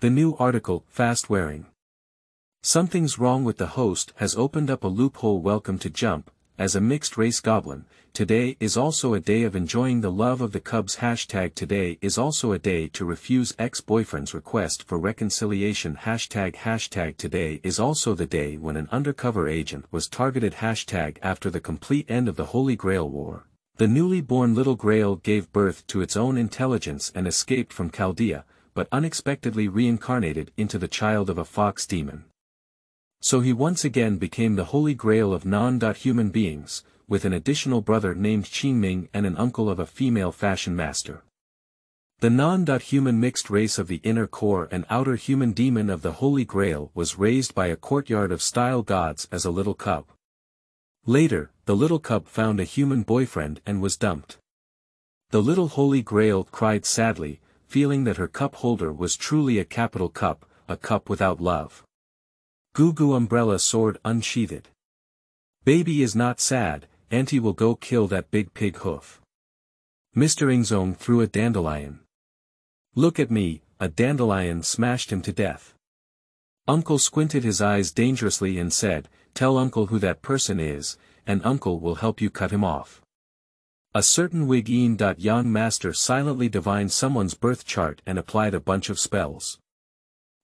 The new article, fast wearing. Something's wrong with the host has opened up a loophole. Welcome to Jump, as a mixed-race goblin, today is also a day of enjoying the love of the Cubs. Hashtag today is also a day to refuse ex-boyfriend's request for reconciliation. Hashtag today is also the day when an undercover agent was targeted. Hashtag after the complete end of the Holy Grail War, the newly born Little Grail gave birth to its own intelligence and escaped from Chaldea, but unexpectedly reincarnated into the child of a fox demon. So he once again became the Holy Grail of non-human beings, with an additional brother named Qingming and an uncle of a female fashion master. The non-human mixed race of the inner core and outer human demon of the Holy Grail was raised by a courtyard of style gods as a little cub. Later, the little cub found a human boyfriend and was dumped. The little Holy Grail cried sadly, feeling that her cup holder was truly a capital cup, a cup without love. Gugu umbrella sword unsheathed. Baby is not sad, auntie will go kill that big pig hoof. Mr. Yingzong threw a dandelion. Look at me, a dandelion smashed him to death. Uncle squinted his eyes dangerously and said, tell uncle who that person is, and uncle will help you cut him off. A certain Yin and Yang master silently divined someone's birth chart and applied a bunch of spells.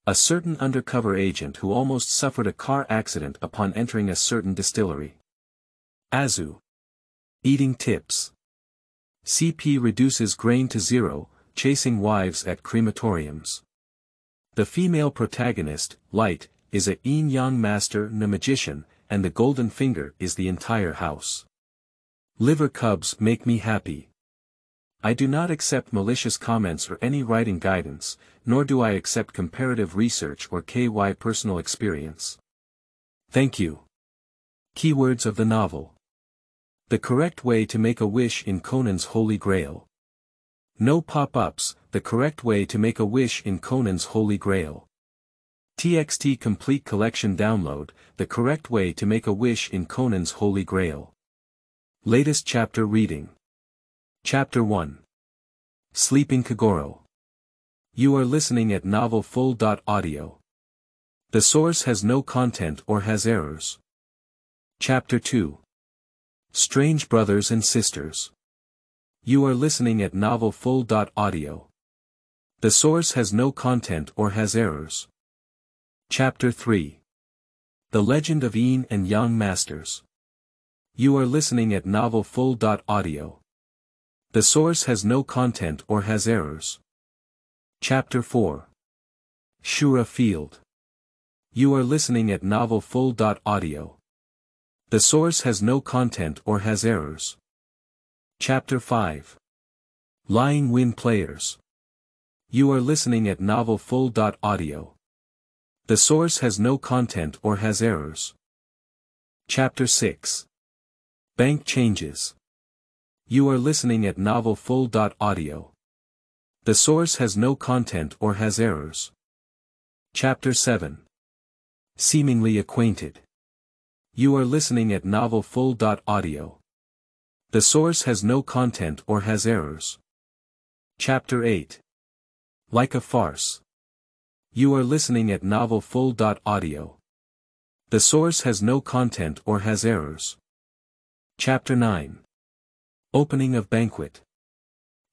A certain undercover agent who almost suffered a car accident upon entering a certain distillery. Azu. Eating tips. CP reduces grain to zero, chasing wives at crematoriums. The female protagonist, Light, is a Yin Yang master and a magician, and the golden finger is the entire house. Liver cubs make me happy. I do not accept malicious comments or any writing guidance, nor do I accept comparative research or KY personal experience. Thank you. Keywords of the novel. The correct way to make a wish in Conan's Holy Grail. No pop-ups, the correct way to make a wish in Conan's Holy Grail. TXT complete collection download, the correct way to make a wish in Conan's Holy Grail. Latest chapter reading. Chapter 1. Sleeping Kogoro. You are listening at NovelFull.Audio. The source has no content or has errors. Chapter 2. Strange Brothers and Sisters. You are listening at NovelFull.Audio. The source has no content or has errors. Chapter 3. The Legend of Yin and Yang Masters. You are listening at NovelFull.Audio. The source has no content or has errors. Chapter 4. Shura Field. You are listening at NovelFull.Audio. The source has no content or has errors. Chapter 5. Lying Wind Players. You are listening at NovelFull.Audio. The source has no content or has errors. Chapter 6. Bank Changes. You are listening at NovelFull.Audio. The source has no content or has errors. Chapter 7. Seemingly Acquainted. You are listening at NovelFull.Audio. The source has no content or has errors. Chapter 8. Like a Farce. You are listening at NovelFull.Audio. The source has no content or has errors. Chapter 9. Opening of Banquet.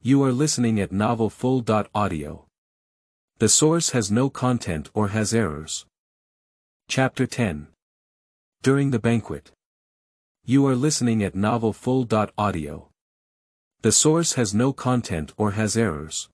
You are listening at NovelFull.Audio. The source has no content or has errors. Chapter 10. During the Banquet. You are listening at NovelFull.Audio. The source has no content or has errors.